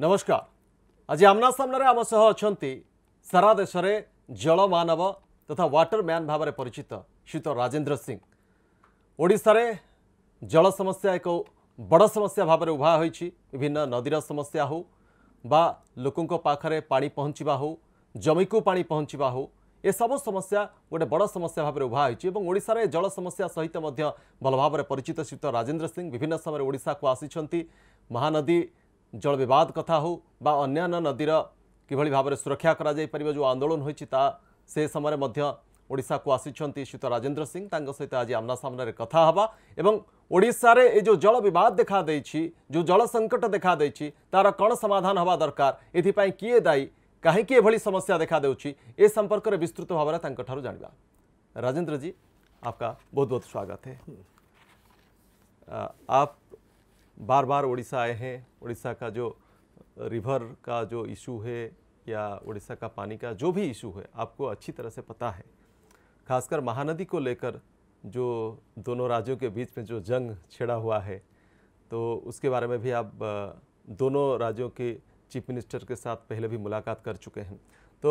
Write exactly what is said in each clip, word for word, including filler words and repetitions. नमस्कार। आज आमना सामना आम सह अच्छा सारा देश में जल मानव तथा वाटर मैन भाव परिचित श्रीयुत राजेन्द्र सिंह ओडिशा रे जल समस्या एक बड़ समस्या भाव उभा होइछि। विभिन्न नदीर समस्या हो बा लोकंको पाखरे पानी पहुँचवा हो जमी को पानी पहुँचवा हो ए सब समस्या गोटे बड़ समस्या भाव उभा होइछि। जल समस्या सहित भल भाव परिचित श्रीयुत राजेन्द्र सिंह विभिन्न समय ओडिशा को आसीछंती। महानदी जल विवाद कथा हो बा अन्यान्य नदीर किभली भाव में सुरक्षा करा जाय परिबो जो आंदोलन होइछि ता से समय मध्य ओडिशा को आसीछंती श्रीयुत राजेन्द्र सिंह तांगो सहित आज आमना सामना रे कथा हबा एवं ओडिशा रे ए जो जल विवाद देखा देछि जो जल संकट देखा देछि तार कोन समाधान हवा दरकार एथि पई किए दायी कहीं कि एभली समस्या देखा देउछि ए संपर्क रे विस्तृत भाव में तांको ठारो जानबा। राजेन्द्र जी आपका बहुत बहुत स्वागत है। आप बार बार ओडिशा आए हैं, ओडिशा का जो रिवर का जो इशू है या ओडिशा का पानी का जो भी इशू है आपको अच्छी तरह से पता है। खासकर महानदी को लेकर जो दोनों राज्यों के बीच में जो जंग छिड़ा हुआ है तो उसके बारे में भी आप दोनों राज्यों के चीफ मिनिस्टर के साथ पहले भी मुलाकात कर चुके हैं। तो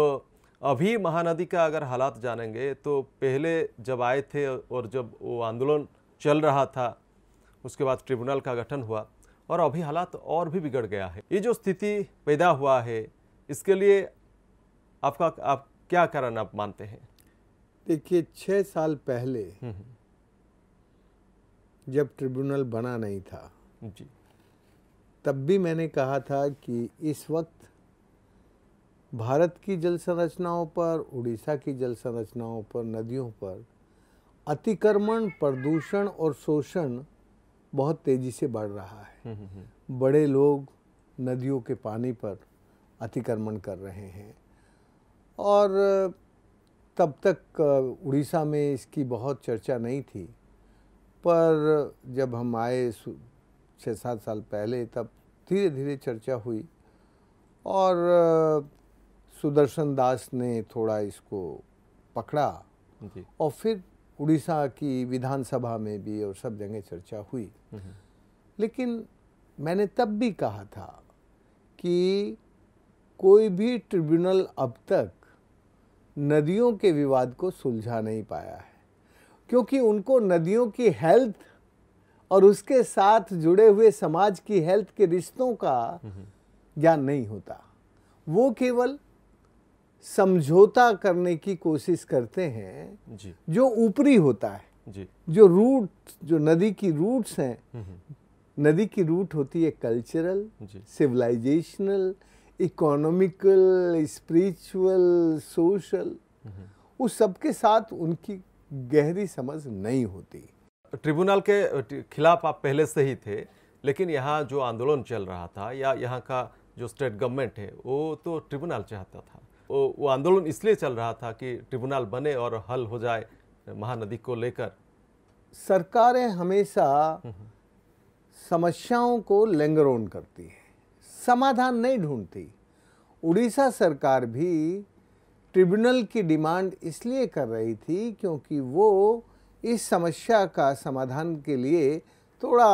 अभी महानदी का अगर हालात जानेंगे तो पहले जब आए थे और जब वो आंदोलन चल रहा था उसके बाद ट्रिब्यूनल का गठन हुआ और अभी हालात और भी बिगड़ गया है। ये जो स्थिति पैदा हुआ है इसके लिए आपका आप क्या कारण आप मानते हैं? देखिए, छः साल पहले जब ट्रिब्यूनल बना नहीं था जी तब भी मैंने कहा था कि इस वक्त भारत की जल संरचनाओं पर, उड़ीसा की जल संरचनाओं पर, नदियों पर अतिक्रमण, प्रदूषण और शोषण बहुत तेज़ी से बढ़ रहा है। बड़े लोग नदियों के पानी पर अतिक्रमण कर रहे हैं और तब तक उड़ीसा में इसकी बहुत चर्चा नहीं थी, पर जब हम आए छः सात साल पहले तब धीरे धीरे चर्चा हुई और सुदर्शन दास ने थोड़ा इसको पकड़ा और फिर उड़ीसा की विधानसभा में भी और सब जगह चर्चा हुई। लेकिन मैंने तब भी कहा था कि कोई भी ट्रिब्यूनल अब तक नदियों के विवाद को सुलझा नहीं पाया है, क्योंकि उनको नदियों की हेल्थ और उसके साथ जुड़े हुए समाज की हेल्थ के रिश्तों का ज्ञान नहीं होता। वो केवल समझौता करने की कोशिश करते हैं जी। जो ऊपरी होता है जी। जो रूट, जो नदी की रूट्स हैं, नदी की रूट होती है cultural, civilisational, economical, spiritual, social, उस सब के साथ उनकी गहरी समझ नहीं होती। ट्रिब्यूनल के खिलाफ आप पहले से ही थे, लेकिन यहाँ जो आंदोलन चल रहा था या यहाँ का जो स्टेट गवर्नमेंट है वो तो ट्रिब्यूनल चाहता था। वो, वो आंदोलन इसलिए चल रहा था कि ट्रिब्यूनल बने और हल हो जाए महानदी को लेकर। सरकारें हमेशा समस्याओं को लैंगरोन करती हैं, समाधान नहीं ढूंढती। उड़ीसा सरकार भी ट्रिब्यूनल की डिमांड इसलिए कर रही थी क्योंकि वो इस समस्या का समाधान के लिए थोड़ा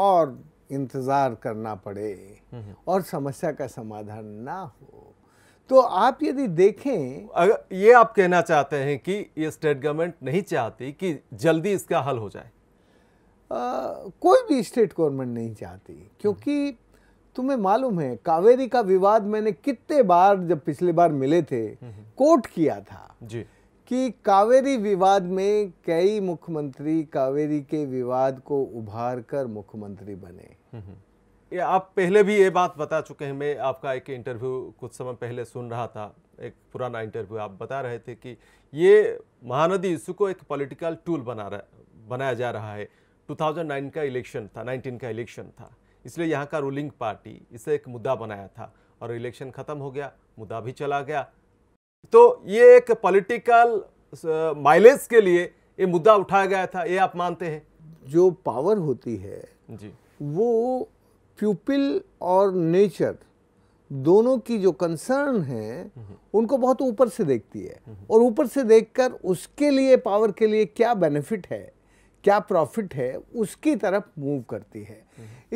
और इंतज़ार करना पड़े और समस्या का समाधान ना हो। तो आप यदि देखें, अगर ये आप कहना चाहते हैं कि ये स्टेट गवर्नमेंट नहीं चाहती कि जल्दी इसका हल हो जाए। आ, कोई भी स्टेट गवर्नमेंट नहीं चाहती, क्योंकि तुम्हें मालूम है कावेरी का विवाद मैंने कितने बार, जब पिछले बार मिले थे, कोट किया था जी कि कावेरी विवाद में कई मुख्यमंत्री कावेरी के विवाद को उभार कर मुख्यमंत्री बने। ये आप पहले भी ये बात बता चुके हैं। मैं आपका एक इंटरव्यू कुछ समय पहले सुन रहा था, एक पुराना इंटरव्यू, आप बता रहे थे कि ये महानदी इशू को एक पॉलिटिकल टूल बना रहा बनाया जा रहा है। दो हज़ार नौ का इलेक्शन था, नाइनटीन का इलेक्शन था, इसलिए यहाँ का रूलिंग पार्टी इसे एक मुद्दा बनाया था और इलेक्शन ख़त्म हो गया, मुद्दा भी चला गया। तो ये एक पॉलिटिकल माइलेज के लिए ये मुद्दा उठाया गया था, ये आप मानते हैं? जो पावर होती है जी वो पीपल और नेचर दोनों की जो कंसर्न है उनको बहुत ऊपर से देखती है और ऊपर से देखकर उसके लिए, पावर के लिए क्या बेनिफिट है, क्या प्रॉफिट है, उसकी तरफ मूव करती है।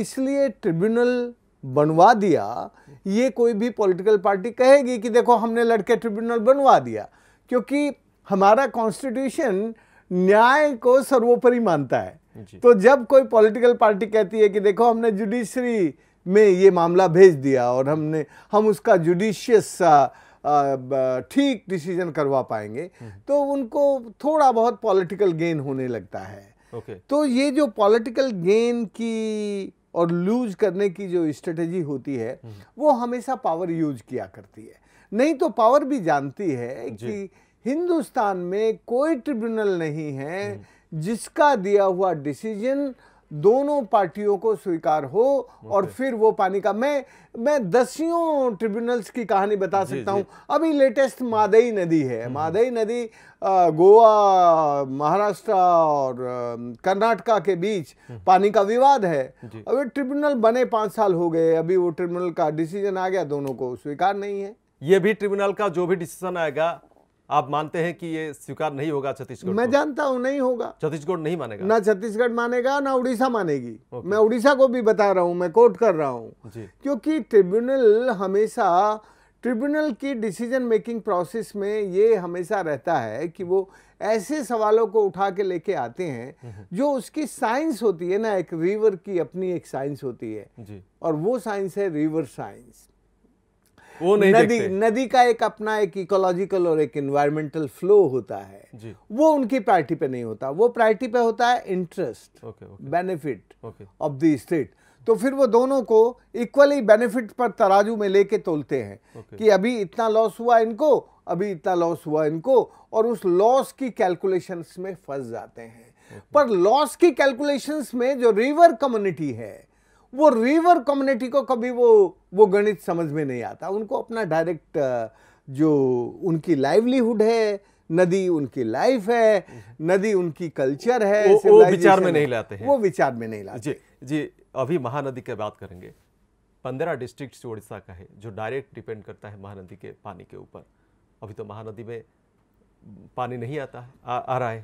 इसलिए ट्रिब्यूनल बनवा दिया, ये कोई भी पॉलिटिकल पार्टी कहेगी कि देखो हमने लड़के ट्रिब्यूनल बनवा दिया, क्योंकि हमारा कॉन्स्टिट्यूशन न्याय को सर्वोपरि मानता है। तो जब कोई पॉलिटिकल पार्टी कहती है कि देखो हमने जुडिशरी में ये मामला भेज दिया और हमने हम उसका जुडिशियस ठीक डिसीजन करवा पाएंगे, तो उनको थोड़ा बहुत पॉलिटिकल गेन होने लगता है। okay. तो ये जो पॉलिटिकल गेन की और लूज करने की जो स्ट्रेटेजी होती है वो हमेशा पावर यूज किया करती है। नहीं तो पावर भी जानती है कि हिंदुस्तान में कोई ट्रिब्यूनल नहीं है जिसका दिया हुआ डिसीजन दोनों पार्टियों को स्वीकार हो और फिर वो पानी का मैं मैं दसियों ट्रिब्यूनल्स की कहानी बता सकता हूँ। अभी लेटेस्ट मादई नदी है, मादई नदी गोवा, महाराष्ट्र और कर्नाटका के बीच पानी का विवाद है। अभी ट्रिब्यूनल बने पाँच साल हो गए, अभी वो ट्रिब्यूनल का डिसीजन आ गया, दोनों को स्वीकार नहीं है। ये भी ट्रिब्यूनल का जो भी डिसीजन आएगा आप मानते हैं कि ये स्वीकार नहीं होगा छत्तीसगढ़? मैं जानता हूँ नहीं होगा, छत्तीसगढ़ नहीं मानेगा, ना छत्तीसगढ़ मानेगा ना उड़ीसा मानेगी। okay. मैं उड़ीसा को भी बता रहा हूँ, मैं कोट कर रहा हूँ, क्योंकि ट्रिब्यूनल हमेशा ट्रिब्यूनल की डिसीजन मेकिंग प्रोसेस में ये हमेशा रहता है कि वो ऐसे सवालों को उठा के लेके आते हैं जो उसकी साइंस होती है ना, एक रिवर की अपनी एक साइंस होती है जी। और वो साइंस है रिवर साइंस। वो नहीं नदी देखते। नदी का एक अपना एक इकोलॉजिकल और एक एनवायरमेंटल फ्लो होता है, वो उनकी प्रायोरिटी पे नहीं होता, वो प्रायोरिटी पे होता है interest benefit of the state. तो फिर वो दोनों को इक्वली बेनिफिट पर तराजू में लेके तोलते हैं okay. कि अभी इतना लॉस हुआ इनको, अभी इतना लॉस हुआ इनको, और उस लॉस की कैलकुलेशंस में फंस जाते हैं okay. पर लॉस की कैलकुलेशंस में जो रिवर कम्युनिटी है, वो रिवर कम्युनिटी को कभी वो वो गणित समझ में नहीं आता। उनको अपना डायरेक्ट जो उनकी लाइवलीहुड है, नदी उनकी लाइफ है, नदी उनकी कल्चर है, वो, वो विचार में नहीं लाते हैं, वो विचार में नहीं लाते। जी जी, अभी महानदी की बात करेंगे। पंद्रह डिस्ट्रिक्ट उड़ीसा का है जो डायरेक्ट डिपेंड करता है महानदी के पानी के ऊपर। अभी तो महानदी में पानी नहीं आता है, आ, आ रहा है,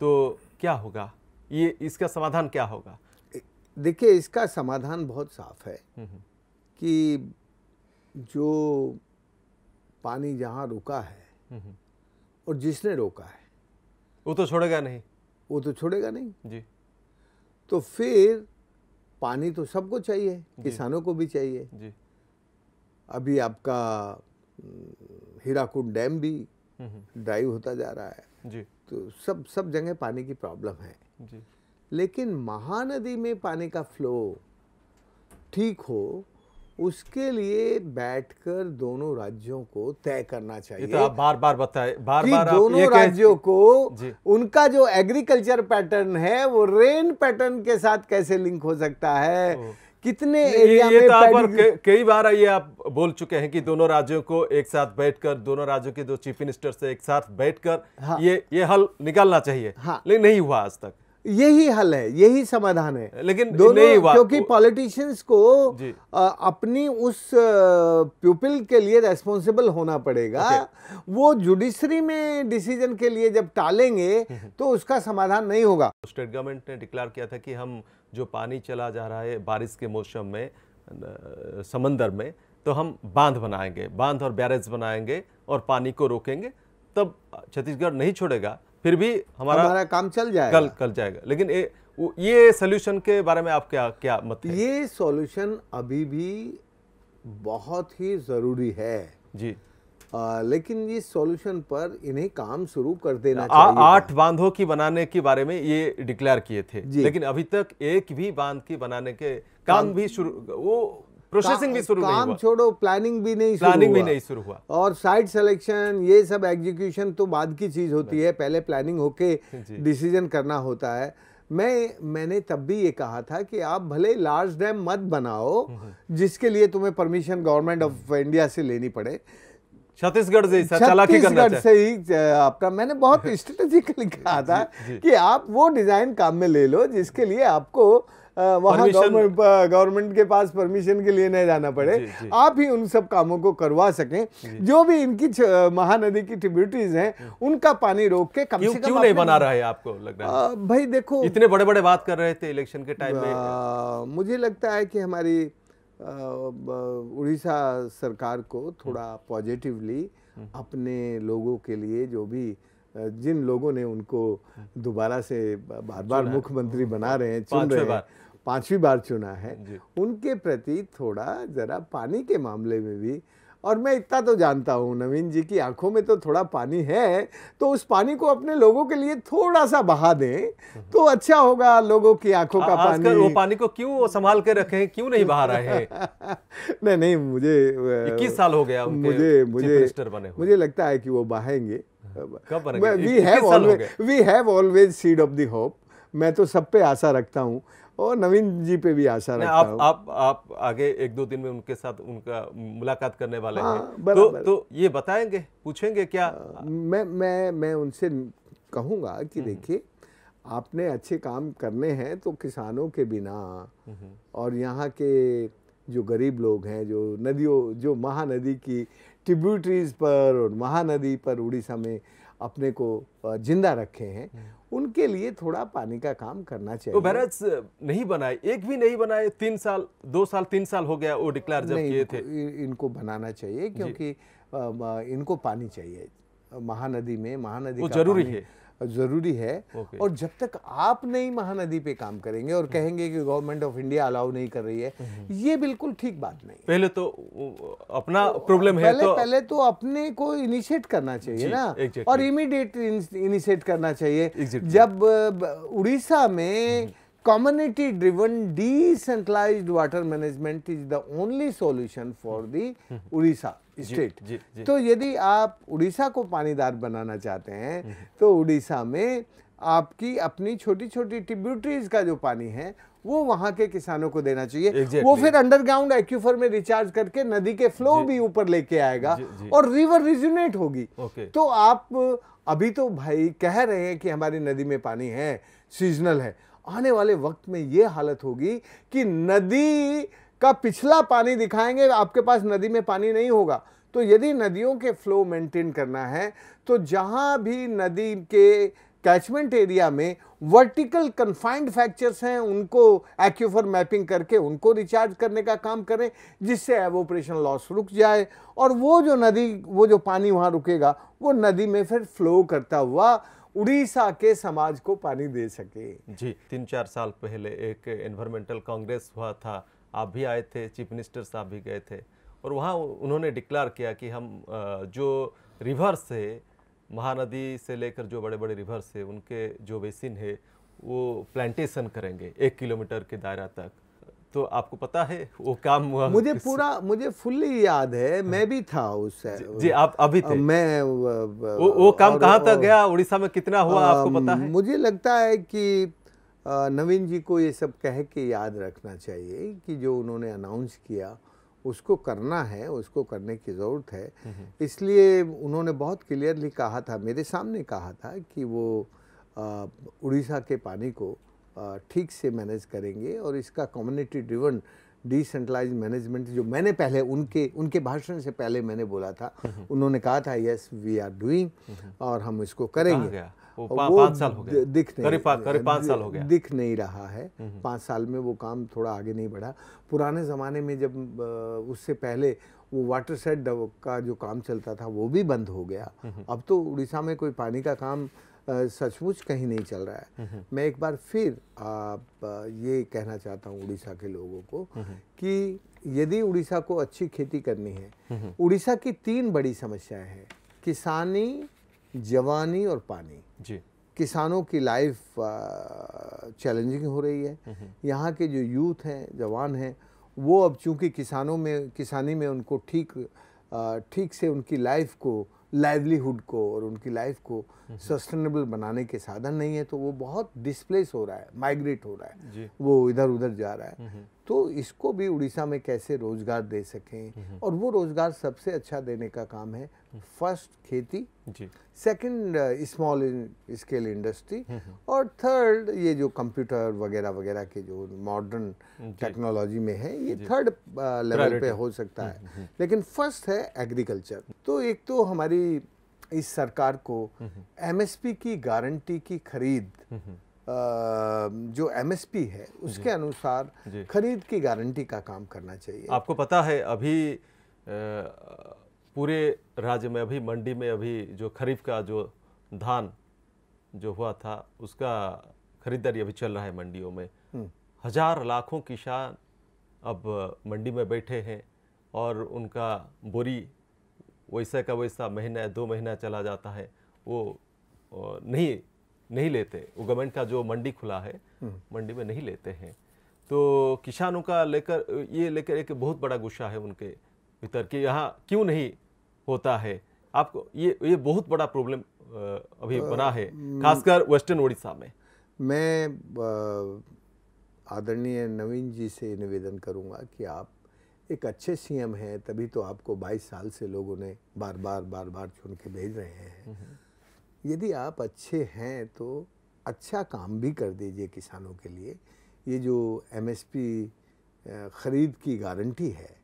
तो क्या होगा ये, इसका समाधान क्या होगा? देखिए, इसका समाधान बहुत साफ है कि जो पानी जहाँ रुका है और जिसने रोका है वो तो छोड़ेगा नहीं, वो तो छोड़ेगा नहीं जी। तो फिर पानी तो सबको चाहिए, किसानों को भी चाहिए जी। अभी आपका हीराकुंड डैम भी ड्राई होता जा रहा है जी। तो सब सब जगह पानी की प्रॉब्लम है जी। लेकिन महानदी में पानी का फ्लो ठीक हो, उसके लिए बैठकर दोनों राज्यों को तय करना चाहिए। ये तो आप बार बार बताए, बार बार दोनों राज्यों को उनका जो एग्रीकल्चर पैटर्न है वो रेन पैटर्न के साथ कैसे लिंक हो सकता है, कितने एरिया में। ये तो आप कई बार ये आप बोल चुके हैं कि दोनों राज्यों को एक साथ बैठकर, दोनों राज्यों के दो चीफ मिनिस्टर से एक साथ बैठकर ये ये हल निकालना चाहिए, लेकिन नहीं हुआ आज तक। यही हल है, यही समाधान है, लेकिन दोनों, क्योंकि पॉलिटिशियंस को आ, अपनी उस पीपल के लिए रेस्पॉन्सिबल होना पड़ेगा। वो जुडिशरी में डिसीजन के लिए जब टालेंगे तो उसका समाधान नहीं होगा। स्टेट गवर्नमेंट ने डिक्लेयर किया था कि हम जो पानी चला जा रहा है बारिश के मौसम में समंदर में, तो हम बांध बनाएंगे, बांध और बैरेज बनाएंगे और पानी को रोकेंगे, तब छत्तीसगढ़ नहीं छोड़ेगा, फिर भी हमारा हमारा काम चल जाएगा, कल कल जाएगा। लेकिन ए, ये सॉल्यूशन के बारे में आप क्या क्या मत है? ये सॉल्यूशन अभी भी बहुत ही ज़रूरी है जी। आ, लेकिन ये सॉल्यूशन पर इन्हें काम शुरू कर देना आ, चाहिए। आठ बांधों की बनाने के बारे में ये डिक्लेयर किए थे, लेकिन अभी तक एक भी बांध की बनाने के काम भी शुरू, वो प्रोसेसिंग भी शुरू नहीं हुआ, काम छोड़ो प्लानिंग भी नहीं प्लानिंग भी नहीं शुरू हुआ, और साइट सिलेक्शन ये सब एग्जीक्यूशन तो बाद की चीज़ होती है, पहले प्लानिंग होके डिसीजन करना होता है। मैं मैंने तब भी ये कहा था कि आप भले लार्ज डैम मत बनाओ, जिसके लिए तुम्हें परमिशन गवर्नमेंट ऑफ इंडिया से लेनी पड़े, छत्तीसगढ़ से छत्तीसगढ़ से ही अपना, मैंने बहुत स्ट्रेटेजिकली कहा था कि आप वो डिज़ाइन काम में ले लो जिसके लिए आपको वहाँ गवर्नमेंट के पास परमिशन के लिए नहीं जाना पड़े, आप ही उन सब कामों को करवा सकें। जो भी इनकी महानदी की ट्रिब्यूटरीज हैं उनका पानी रोक के कम से कम क्यों नहीं बना रहा है, आपको लग रहा है? भाई देखो, इतने बड़े बड़े बात कर रहे थे इलेक्शन के टाइम में, मुझे लगता है कि हमारी उड़ीसा सरकार को थोड़ा पॉजिटिवली अपने लोगों के लिए जो भी जिन लोगों ने उनको दोबारा से बार बार मुख्यमंत्री बना रहे हैं, चुन रहे हैं, पांचवी बार चुना है, उनके प्रति थोड़ा जरा पानी के मामले में भी, और मैं इतना तो जानता हूँ नवीन जी की आंखों में तो थोड़ा पानी है, तो उस पानी को अपने लोगों के लिए थोड़ा सा बहा दें तो अच्छा होगा। लोगों की आंखों का पानी, वो पानी को क्यों संभाल के रखें, क्यों नहीं बहा रहे हैं? नहीं नहीं, मुझे इक्कीस साल हो गया मुझे मुझे मुझे लगता है कि वो बहाएंगे। We have always seed of the hope. मैं तो सब पे आशा रखता हूँ और नवीन जी पे भी आशा रखता आप, हूं। आप आप आगे एक दो दिन में उनके साथ उनका मुलाकात करने वाले हाँ, हैं तो तो ये बताएंगे, पूछेंगे क्या? आ, मैं मैं मैं उनसे कहूँगा कि देखिए, आपने अच्छे काम करने हैं तो किसानों के बिना और यहाँ के जो गरीब लोग हैं, जो नदियों, जो महानदी की ट्रिब्यूटरीज पर और महानदी पर उड़ीसा में अपने को जिंदा रखे हैं, उनके लिए थोड़ा पानी का काम करना चाहिए। तो बैराज नहीं बनाए, एक भी नहीं बनाए, तीन साल दो साल तीन साल हो गया वो डिक्लेयर जब किए थे। इनको बनाना चाहिए क्योंकि इनको पानी चाहिए। महानदी में महानदी वो जरूरी है, जरूरी है। और जब तक आप नहीं महानदी पे काम करेंगे और कहेंगे कि गवर्नमेंट ऑफ इंडिया अलाउ नहीं कर रही है, ये बिल्कुल ठीक बात नहीं है। पहले तो अपना प्रॉब्लम है, पहले तो पहले तो अपने को इनिशिएट करना चाहिए ना, और इमीडिएट इनिशिएट करना चाहिए। जब उड़ीसा में community driven decentralized water management is the only solution for the Odisha state. तो यदि आप उड़ीसा को पानीदार बनाना चाहते हैं तो उड़ीसा में आपकी अपनी छोटी छोटी ट्रिब्यूटरीज का जो पानी है वो वहाँ के किसानों को देना चाहिए। exactly. वो फिर अंडरग्राउंड एक्यूफर में रिचार्ज करके नदी के फ्लो भी ऊपर लेके आएगा जी, जी. और रिवर रिजुनेट होगी। okay. तो आप अभी तो भाई कह रहे हैं कि हमारी नदी में पानी है, सीजनल है, आने वाले वक्त में ये हालत होगी कि नदी का पिछला पानी दिखाएंगे, आपके पास नदी में पानी नहीं होगा। तो यदि नदियों के फ्लो मेंटेन करना है तो जहाँ भी नदी के कैचमेंट एरिया में वर्टिकल कन्फाइंड फैक्चर्स हैं, उनको एक्यूफर मैपिंग करके उनको रिचार्ज करने का काम करें, जिससे एवोपरेशन लॉस रुक जाए और वो जो नदी, वो जो पानी वहाँ रुकेगा वो नदी में फिर फ्लो करता हुआ उड़ीसा के समाज को पानी दे सके। जी, तीन चार साल पहले एक एनवायरमेंटल कांग्रेस हुआ था, आप भी आए थे, चीफ मिनिस्टर साहब भी गए थे, और वहाँ उन्होंने डिक्लेयर किया कि हम जो रिवर्स है, महानदी से लेकर जो बड़े बड़े रिवर्स है, उनके जो बेसिन है वो प्लांटेशन करेंगे एक किलोमीटर के दायरा तक। तो आपको पता है वो काम हुआ? मुझे पूरा, मुझे फुल्ली याद है, मैं भी था उस जी। आप अभी थे? मैं वो, वो काम कहाँ तक गया, उड़ीसा में कितना हुआ, आपको पता है? मुझे लगता है कि नवीन जी को ये सब कह के याद रखना चाहिए कि जो उन्होंने अनाउंस किया उसको करना है, उसको करने की ज़रूरत है। इसलिए उन्होंने बहुत क्लियरली कहा था, मेरे सामने कहा था कि वो उड़ीसा के पानी को ठीक से मैनेज करेंगे और इसका कम्युनिटी ड्रिवन डिसेंट्रलाइज मैनेजमेंट जो मैंने पहले उनके उनके भाषण से पहले मैंने बोला था, उन्होंने कहा था यस वी आर डूइंग, और हम इसको करेंगे। वो पाँच साल हो गया, दिख नहीं, करीब पाँच साल हो गया, दिख नहीं रहा है। पाँच साल में वो काम थोड़ा आगे नहीं बढ़ा। पुराने ज़माने में जब उससे पहले वो वाटर सेट का जो काम चलता था वो भी बंद हो गया। अब तो उड़ीसा में कोई पानी का काम सचमुच कहीं नहीं चल रहा है। मैं एक बार फिर आप ये कहना चाहता हूँ उड़ीसा के लोगों को कि यदि उड़ीसा को अच्छी खेती करनी है, उड़ीसा की तीन बड़ी समस्याएं हैं, किसानी, जवानी और पानी जी। किसानों की लाइफ चैलेंजिंग हो रही है। यहाँ के जो यूथ हैं, जवान हैं, वो अब चूँकि किसानों में, किसानी में उनको ठीक ठीक से उनकी लाइफ को, लाइवलीहुड को और उनकी लाइफ को सस्टेनेबल बनाने के साधन नहीं है, तो वो बहुत डिस्प्लेस हो रहा है, माइग्रेट हो रहा है, वो इधर उधर जा रहा है। तो इसको भी उड़ीसा में कैसे रोजगार दे सकें, और वो रोजगार सबसे अच्छा देने का काम है फर्स्ट खेती, सेकंड स्मॉल स्केल इंडस्ट्री, और थर्ड ये जो कंप्यूटर वगैरह वगैरह के जो मॉडर्न टेक्नोलॉजी में है, ये थर्ड लेवल पे हो सकता है, लेकिन फर्स्ट है एग्रीकल्चर। तो एक तो हमारी इस सरकार को एमएसपी की गारंटी की खरीद जो एमएसपी है उसके अनुसार खरीद की गारंटी का काम करना चाहिए। आपको पता है अभी पूरे राज्य में अभी मंडी में अभी जो खरीफ का जो धान जो हुआ था उसका खरीदारी अभी चल रहा है मंडियों में। हजार लाखों किसान अब मंडी में बैठे हैं और उनका बोरी वैसा का वैसा महीना दो महीना चला जाता है, वो नहीं नहीं लेते, वो गवर्नमेंट का जो मंडी खुला है मंडी में नहीं लेते हैं। तो किसानों का लेकर ये लेकर एक बहुत बड़ा गुस्सा है उनके भीतर कि यहाँ क्यों नहीं होता है। आपको ये ये बहुत बड़ा प्रॉब्लम अभी बना है खासकर वेस्टर्न ओडिशा में। मैं आदरणीय नवीन जी से निवेदन करूँगा कि आप एक अच्छे सीएम हैं, तभी तो आपको बाईस साल से लोगों ने बार बार बार बार चुन के भेज रहे हैं। यदि आप अच्छे हैं तो अच्छा काम भी कर दीजिए किसानों के लिए। ये जो एमएसपी ख़रीद की गारंटी है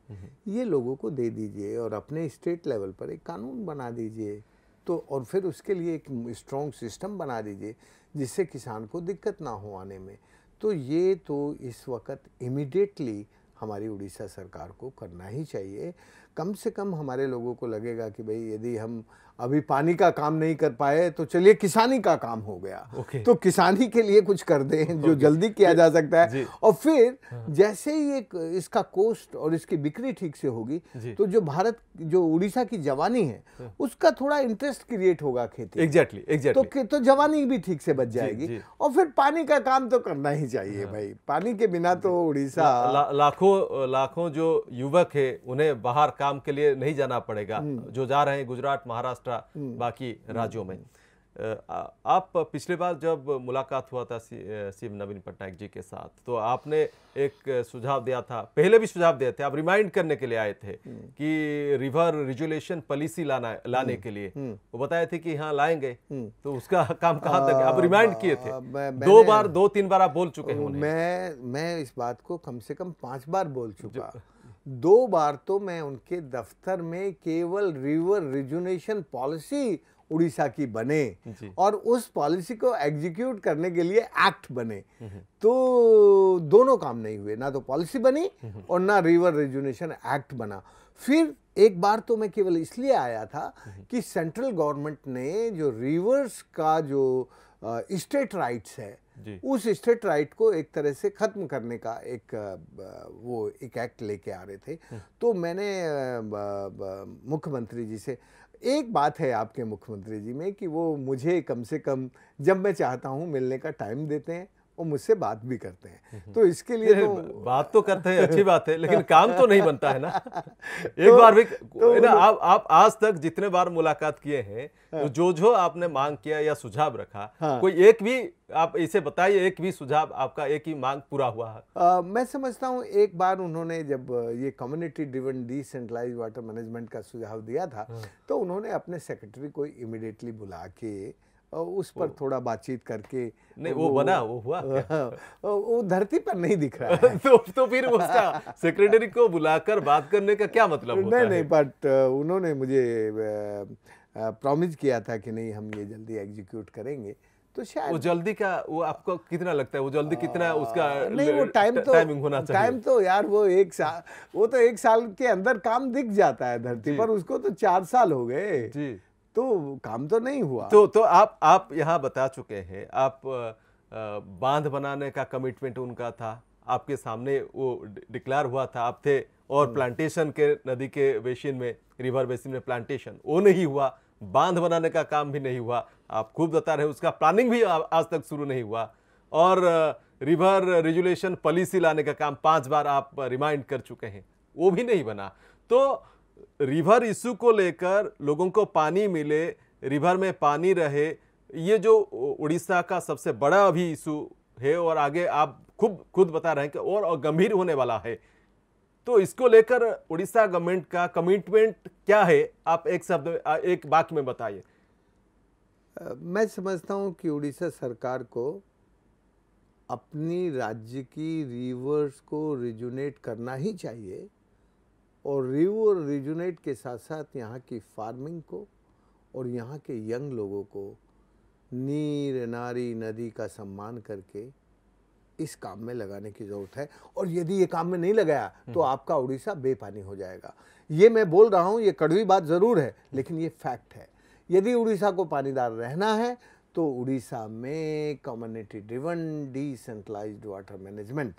ये लोगों को दे दीजिए और अपने स्टेट लेवल पर एक कानून बना दीजिए तो, और फिर उसके लिए एक स्ट्रॉन्ग सिस्टम बना दीजिए जिससे किसान को दिक्कत ना हो आने में। तो ये तो इस वक्त इमीडिएटली हमारी उड़ीसा सरकार को करना ही चाहिए। कम से कम हमारे लोगों को लगेगा कि भाई यदि हम अभी पानी का काम नहीं कर पाए तो चलिए किसानी का काम हो गया, okay. तो किसानी के लिए कुछ कर दें जो okay. जल्दी किया जा सकता है। और फिर हाँ। जैसे ही एक इसका कोस्ट और इसकी बिक्री ठीक से होगी तो जो भारत जो उड़ीसा की जवानी है हाँ। उसका थोड़ा इंटरेस्ट क्रिएट होगा खेती। एग्जैक्टली एग्जैक्टली तो, तो जवानी भी ठीक से बच जाएगी जी, जी। और फिर पानी का काम तो करना ही चाहिए भाई, पानी के बिना तो उड़ीसा। लाखों लाखों जो युवक है उन्हें बाहर काम के लिए नहीं जाना पड़ेगा जो जा रहे हैं गुजरात महाराष्ट्र बाकी राज्यों में। आप पिछले बार जब मुलाकात हुआ था सीएम नवीन पटनायक जी के साथ तो आपने एक सुझाव दिया था, पहले भी सुझाव दिए थे, आप रिमाइंड करने के लिए आए थे कि रिवर रिजुलेशन पॉलिसी लाना लाने के लिए, वो बताए थे कि हाँ लाएंगे, तो उसका काम कहाँ तक आप रिमाइंड किए थे? दो बार दो तीन बार आप बोल चुके हैं। मैं मैं इस बात को कम से कम पांच बार बोल चुका। दो बार तो मैं उनके दफ्तर में केवल रिवर रिजुनेशन पॉलिसी उड़ीसा की बने और उस पॉलिसी को एग्जीक्यूट करने के लिए एक्ट बने, तो दोनों काम नहीं हुए, ना तो पॉलिसी बनी और ना रिवर रिजुनेशन एक्ट बना। फिर एक बार तो मैं केवल इसलिए आया था कि सेंट्रल गवर्नमेंट ने जो रिवर्स का जो स्टेट राइट्स है उस स्टेट राइट को एक तरह से खत्म करने का एक वो एक एक्ट लेके आ रहे थे। तो मैंने मुख्यमंत्री जी से, एक बात है आपके मुख्यमंत्री जी में कि वो मुझे कम से कम जब मैं चाहता हूँ मिलने का टाइम देते हैं और मुझसे बात भी करते हैं, तो इसके लिए तो बात तो करते हैं, अच्छी बात है, लेकिन काम तो नहीं बनता है ना। एक तो, बार भी तो ना, आप आप आज तक जितने बार मुलाकात किए हैं तो जो जो आपने मांग किया या सुझाव रखा हाँ। कोई एक भी आप इसे बताइए, एक भी सुझाव आपका एक ही मांग पूरा हुआ है? मैं समझता हूँ एक बार उन्होंने जब ये community driven decentralise water management का सुझाव दिया था तो उन्होंने अपने सेक्रेटरी को इमिडिएटली बुला के उस पर थोड़ा बातचीत करके, नहीं वो, वो बना वो हुआ वो धरती पर नहीं दिख रहा है। तो तो फिर उसका सेक्रेटरी को बुलाकर बात करने का क्या मतलब होता है? नहीं नहीं बट उन्होंने मुझे प्रॉमिस किया था कि नहीं हम ये जल्दी एग्जीक्यूट करेंगे, तो शायद वो जल्दी का वो आपको कितना लगता है वो जल्दी कितना उसका नहीं वो टाइम तो टाइमिंग होना चाहिए। टाइम तो यार वो एक साल वो तो एक साल के अंदर काम दिख जाता है धरती पर, उसको तो चार साल हो गए जी, तो काम तो नहीं हुआ। तो तो आप आप यहाँ बता चुके हैं, आप बांध बनाने का कमिटमेंट उनका था, आपके सामने वो डिक्लेयर हुआ था, आप थे, और प्लांटेशन के नदी के बेसिन में रिवर बेसिन में प्लांटेशन वो नहीं हुआ, बांध बनाने का काम भी नहीं हुआ, आप खूब बता रहे, उसका प्लानिंग भी आज तक शुरू नहीं हुआ, और रिवर रेजुलेशन पॉलिसी लाने का काम पाँच बार आप रिमाइंड कर चुके हैं, वो भी नहीं बना। तो रिवर इशू को लेकर लोगों को पानी मिले, रिवर में पानी रहे, ये जो उड़ीसा का सबसे बड़ा अभी इशू है और आगे आप खुद खुद बता रहे हैं कि और, और गंभीर होने वाला है, तो इसको लेकर उड़ीसा गवर्नमेंट का कमिटमेंट क्या है? आप एक शब्द एक वाक्य में बताइए। मैं समझता हूँ कि उड़ीसा सरकार को अपनी राज्य की रिवर्स को रिजुनेट करना ही चाहिए और रिवर रिजुनेट के साथ साथ यहाँ की फार्मिंग को और यहाँ के यंग लोगों को नीर नारी नदी का सम्मान करके इस काम में लगाने की जरूरत है। और यदि ये काम में नहीं लगाया तो आपका उड़ीसा बेपानी हो जाएगा। ये मैं बोल रहा हूँ, ये कड़वी बात ज़रूर है, लेकिन ये फैक्ट है। यदि उड़ीसा को पानीदार रहना है तो उड़ीसा में community driven decentralised water management,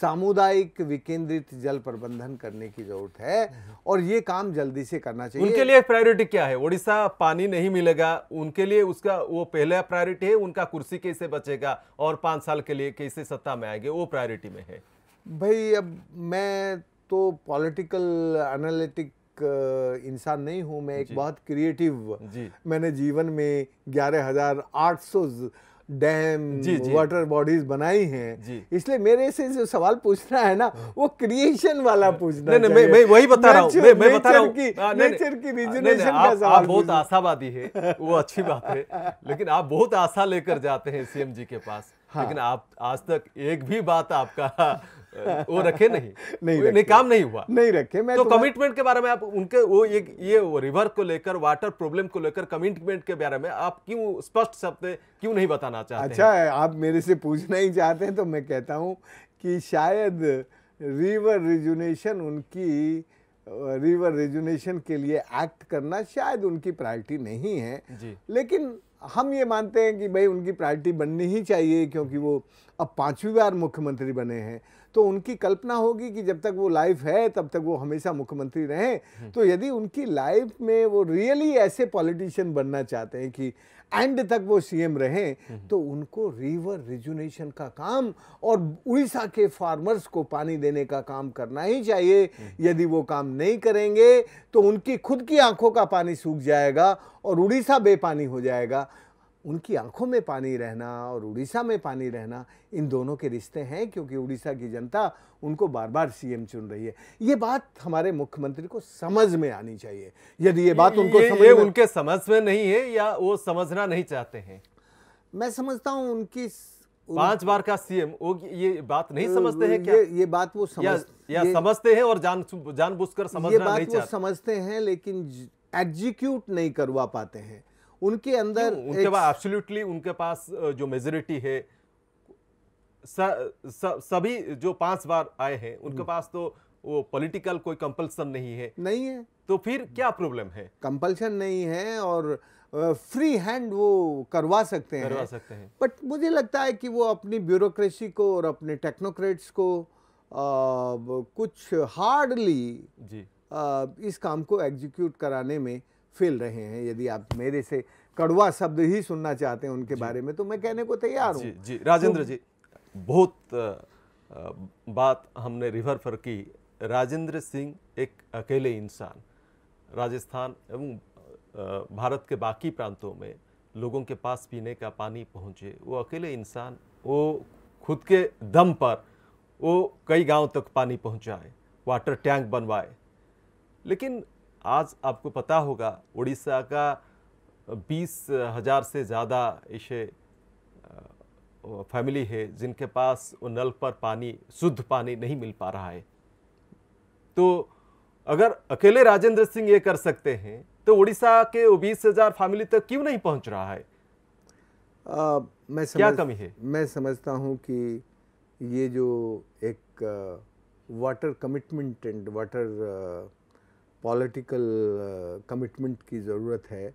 सामुदायिक विकेंद्रित जल प्रबंधन करने की जरूरत है और ये काम जल्दी से करना चाहिए। उनके लिए प्रायोरिटी क्या है? उड़ीसा पानी नहीं मिलेगा उनके लिए, उसका वो पहला प्रायोरिटी है। उनका कुर्सी कैसे बचेगा और पाँच साल के लिए कैसे सत्ता में आएंगे, वो प्रायोरिटी में है। भाई अब मैं तो पॉलिटिकल एनालिटिक इंसान नहीं हूँ, मैं एक बहुत क्रिएटिव, मैंने जीवन में ग्यारह हजार आठ सौ डैम वाटर बॉडीज बनाई हैं, इसलिए मेरे से जो सवाल पूछना है ना वो क्रिएशन वाला पूछना है। मैं, मैं वही बता रहा हूँ, मैं, मैं बता रहा हूँ नेचर की रिजनरेशन का सवाल। आप बहुत आशावादी है, वो अच्छी बात है, लेकिन आप बहुत आशा लेकर जाते हैं सीएम जी के पास, लेकिन आप आज तक एक भी बात आपका वो रखे नहीं, नहीं, रखे, नहीं काम नहीं हुआ, नहीं रखे। मैं तो कमिटमेंट के बारे में आप उनके वो ये ये रिवर को लेकर, वाटर प्रॉब्लम को लेकर कमिटमेंट के बारे में आप क्यों स्पष्ट शब्द क्यों नहीं बताना चाहते? अच्छा है, आप मेरे से पूछना ही चाहते हैं तो मैं कहता हूँ कि शायद रिवर रिजुनेशन उनकी रिवर रिजुनेशन के लिए एक्ट करना शायद उनकी प्रायोरिटी नहीं है, लेकिन हम ये मानते हैं कि भाई उनकी प्रायोरिटी बननी ही चाहिए क्योंकि वो अब पांचवी बार मुख्यमंत्री बने हैं। तो उनकी कल्पना होगी कि जब तक वो लाइफ है तब तक वो हमेशा मुख्यमंत्री रहें। तो यदि उनकी लाइफ में वो रियली ऐसे पॉलिटिशियन बनना चाहते हैं कि एंड तक वो सीएम रहें, तो उनको रिवर रिजुनेशन का काम और उड़ीसा के फार्मर्स को पानी देने का काम करना ही चाहिए। यदि वो काम नहीं करेंगे तो उनकी खुद की आंखों का पानी सूख जाएगा और उड़ीसा बेपानी हो जाएगा। उनकी आंखों में पानी रहना और उड़ीसा में पानी रहना, इन दोनों के रिश्ते हैं, क्योंकि उड़ीसा की जनता उनको बार बार सीएम चुन रही है। ये बात हमारे मुख्यमंत्री को समझ में आनी चाहिए। यदि ये, ये बात उनको ये, समझ ये में... उनके समझ में नहीं है या वो समझना नहीं चाहते हैं, मैं समझता हूँ उनकी पांच बार का सीएम वो ये बात नहीं समझते हैं क्या? ये, ये बात वो समझ या, या ये, समझते हैं और जान जानबूझकर समझना नहीं चाहते, समझते हैं लेकिन एग्जीक्यूट नहीं करवा पाते हैं। उनके अंदर उनके पास एब्सोल्युटली उनके पास जो मेजॉरिटी है, स, स, सभी जो पांच बार आए हैं उनके पास तो वो पॉलिटिकल कोई कंपल्सन नहीं है। नहीं है तो फिर क्या प्रॉब्लम है? कंपल्सन नहीं है और फ्री हैंड वो करवा सकते हैं करवा सकते हैं बट मुझे लगता है कि वो अपनी ब्यूरोक्रेसी को और अपने टेक्नोक्रेट्स को आ, कुछ हार्डली जी आ, इस काम को एग्जीक्यूट कराने में फेल रहे हैं। यदि आप मेरे से कड़वा शब्द ही सुनना चाहते हैं उनके बारे में तो मैं कहने को तैयार हूँ। जी, जी राजेंद्र जी, बहुत बात हमने रिवर पर की। राजेंद्र सिंह एक अकेले इंसान राजस्थान एवं भारत के बाकी प्रांतों में लोगों के पास पीने का पानी पहुँचे, वो अकेले इंसान वो खुद के दम पर वो कई गांव तक पानी पहुँचाए, वाटर टैंक बनवाए। लेकिन आज आपको पता होगा उड़ीसा का बीस हज़ार से ज़्यादा ऐसे फैमिली है जिनके पास नल पर पानी, शुद्ध पानी नहीं मिल पा रहा है। तो अगर अकेले राजेंद्र सिंह ये कर सकते हैं तो उड़ीसा के वो बीस हज़ार फैमिली तक क्यों नहीं पहुंच रहा है? आ, मैं समझ, क्या कमी है? मैं समझता हूं कि ये जो एक water commitment and water political commitment की ज़रूरत है,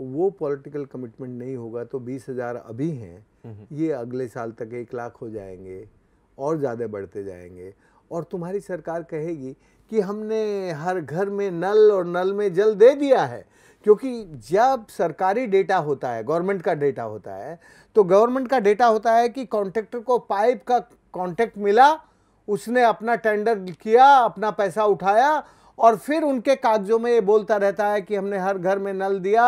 वो पॉलिटिकल कमिटमेंट नहीं होगा तो बीस हज़ार अभी हैं, ये अगले साल तक एक लाख हो जाएंगे और ज़्यादा बढ़ते जाएंगे। और तुम्हारी सरकार कहेगी कि हमने हर घर में नल और नल में जल दे दिया है, क्योंकि जब सरकारी डेटा होता है, गवर्नमेंट का डेटा होता है, तो गवर्नमेंट का डेटा होता है कि कॉन्ट्रैक्टर को पाइप का कॉन्ट्रैक्ट मिला, उसने अपना टेंडर किया, अपना पैसा उठाया और फिर उनके कागजों में ये बोलता रहता है कि हमने हर घर में नल दिया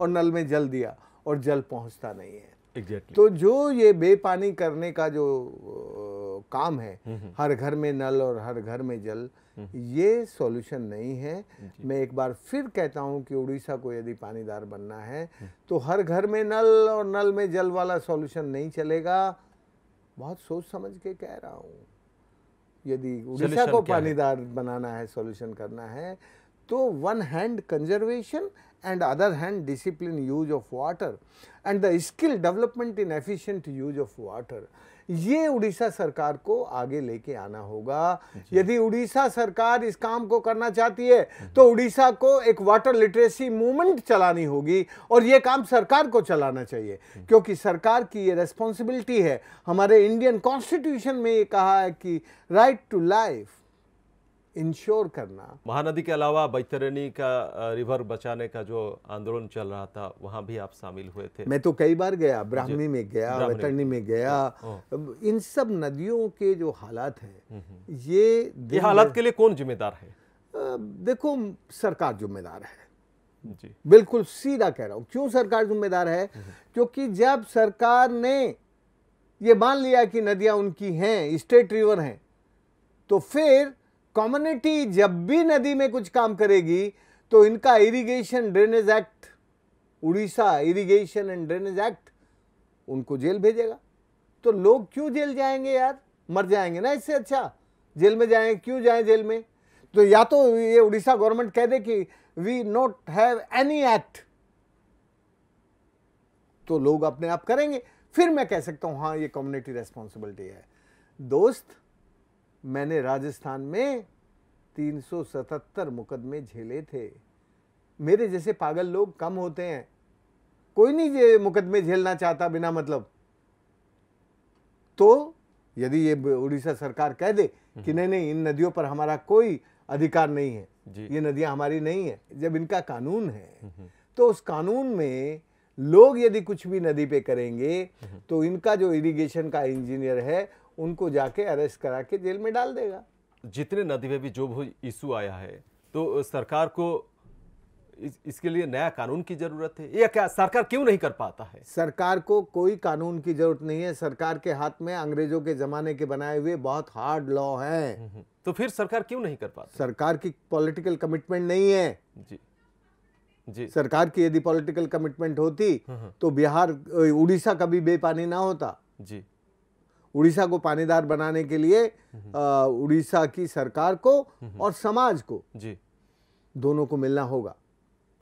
और नल में जल दिया और जल पहुंचता नहीं है। Exactly. तो जो ये बेपानी करने का जो काम है, हर घर में नल और हर घर में जल, ये सॉल्यूशन नहीं है। मैं एक बार फिर कहता हूँ कि उड़ीसा को यदि पानीदार बनना है तो हर घर में नल और नल में जल वाला सॉल्यूशन नहीं चलेगा। बहुत सोच समझ के कह रहा हूँ। यदि उड़ीसा को पानीदार बनाना है, सॉल्यूशन करना है, So one hand conservation and other hand disciplined use of water and the skill development in efficient use of water. ये उड़ीसा सरकार को आगे लेके आना होगा। यदि उड़ीसा सरकार इस काम को करना चाहती है तो उड़ीसा को एक वाटर लिटरेसी मूवमेंट चलानी होगी और ये काम सरकार को चलाना चाहिए, क्योंकि सरकार की ये रेस्पॉन्सिबिलिटी है। हमारे इंडियन कॉन्स्टिट्यूशन में ये कहा है कि राइट टू लाइफ इंश्योर करना। महानदी के अलावा बैतरणी का रिवर बचाने का जो आंदोलन चल रहा था वहाँ भी आप शामिल हुए थे। मैं तो कई बार गया, ब्राह्मी में गया, बैतरणी में गया। इन सब नदियों के जो हालात हैं ये, ये हालात के लिए कौन जिम्मेदार है? देखो, सरकार जिम्मेदार है जी, बिल्कुल सीधा कह रहा हूँ। क्यों सरकार जिम्मेदार है? क्योंकि जब सरकार ने ये मान लिया कि नदियाँ उनकी हैं, स्टेट रिवर हैं, तो फिर कम्युनिटी जब भी नदी में कुछ काम करेगी तो इनका irrigation drainage act, Orissa irrigation and drainage act, उनको जेल भेजेगा। तो लोग क्यों जेल जाएंगे यार, मर जाएंगे ना। इससे अच्छा जेल में जाएंगे, क्यों जाएं जेल में? तो या तो ये उड़ीसा गवर्नमेंट कह दे कि we not have any act, तो लोग अपने आप करेंगे, फिर मैं कह सकता हूँ हाँ ये कम्युनिटी रेस्पॉन्सिबिलिटी है। दोस्त, मैंने राजस्थान में तीन सौ सतहत्तर मुकदमे झेले थे। मेरे जैसे पागल लोग कम होते हैं, कोई नहीं ये मुकदमे झेलना चाहता बिना मतलब। तो यदि ये उड़ीसा सरकार कह दे कि नहीं नहीं इन नदियों पर हमारा कोई अधिकार नहीं है, ये नदियां हमारी नहीं है, जब इनका कानून है तो उस कानून में लोग यदि कुछ भी नदी पे करेंगे तो इनका जो इरिगेशन का इंजीनियर है उनको जाके अरेस्ट करा के जेल में डाल देगा। जितने नदी में भी जो भी इशू आया है तो सरकार को इस, इसके लिए नया कानून की जरूरत है, या क्या सरकार क्यों नहीं कर पाता है? सरकार को कोई कानून की जरूरत नहीं है। सरकार के हाथ में अंग्रेजों के जमाने के बनाए हुए बहुत हार्ड लॉ हैं। तो फिर सरकार क्यों नहीं कर पाती? सरकार की पॉलिटिकल कमिटमेंट नहीं है जी। जी। सरकार की यदि पॉलिटिकल कमिटमेंट होती तो बिहार, उड़ीसा कभी बेपानी ना होता जी। उड़ीसा को पानीदार बनाने के लिए उड़ीसा की सरकार को और समाज को जी दोनों को मिलना होगा,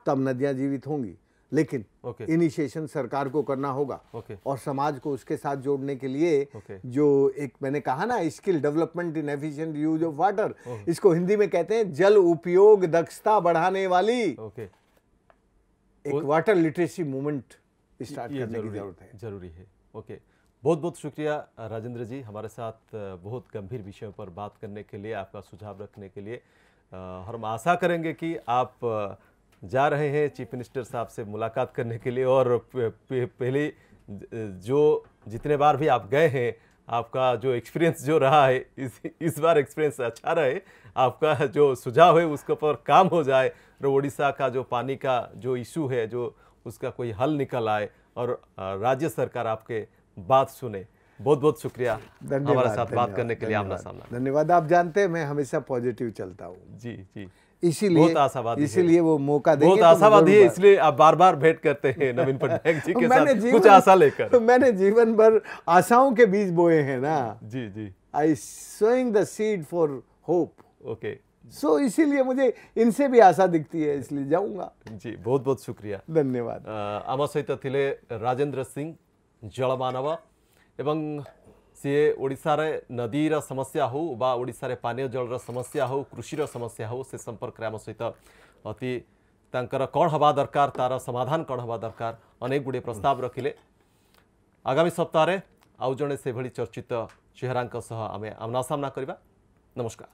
तब नदियां जीवित होंगी। लेकिन इनिशिएशन सरकार को करना होगा और समाज को उसके साथ जोड़ने के लिए जो एक मैंने कहा ना skill development in efficient use of water, इसको हिंदी में कहते हैं जल उपयोग दक्षता बढ़ाने वाली एक वाटर लिटरेसी मूवमेंट स्टार्ट करने की जरूरत है, जरूरी है। ओके, बहुत बहुत शुक्रिया राजेंद्र जी, हमारे साथ बहुत गंभीर विषयों पर बात करने के लिए, आपका सुझाव रखने के लिए। हम आशा करेंगे कि आप जा रहे हैं चीफ मिनिस्टर साहब से मुलाकात करने के लिए, और पहले जो जितने बार भी आप गए हैं आपका जो एक्सपीरियंस जो रहा है इस इस बार एक्सपीरियंस अच्छा रहे, आपका जो सुझाव है उसके ऊपर काम हो जाए और उड़ीसा का जो पानी का जो इशू है जो उसका कोई हल निकल आए और राज्य सरकार आपके बात सुने। बहुत बहुत शुक्रिया हमारे साथ बात करने के लिए। आमना सामना, धन्यवाद। आप जानते हैं मैं हमेशा पॉजिटिव चलता हूँ जी जी, इसीलिए इसीलिए वो मौका देंगे, बहुत आशावादी है, इसलिए आप बार बार भेंट करते हैं नवीन पटनायक जी के साथ कुछ आशा लेकर। मैंने जीवन भर आशाओं के बीज बोए हैं ना जी जी। I sowing the seed for hope. Okay, so इसीलिए मुझे इनसे भी आशा दिखती है, इसलिए जाऊंगा जी। बहुत बहुत शुक्रिया, धन्यवाद। आम सहित थिले राजेंद्र सिंह जलमानव एवं सी ओडिशार नदीर समस्या हो बा ओडिशार पानीय जलर समस्या हो कृषिर समस्या हो से संपर्क आम सहित अति तांकर कौन हवा दरकार तार समाधान कौन हवा दरकार अनेक गुड़े प्रस्ताव रखिले। आगामी सप्ताह आउ जड़े से भली चर्चित चेहरा आमना सामना करिबा। नमस्कार।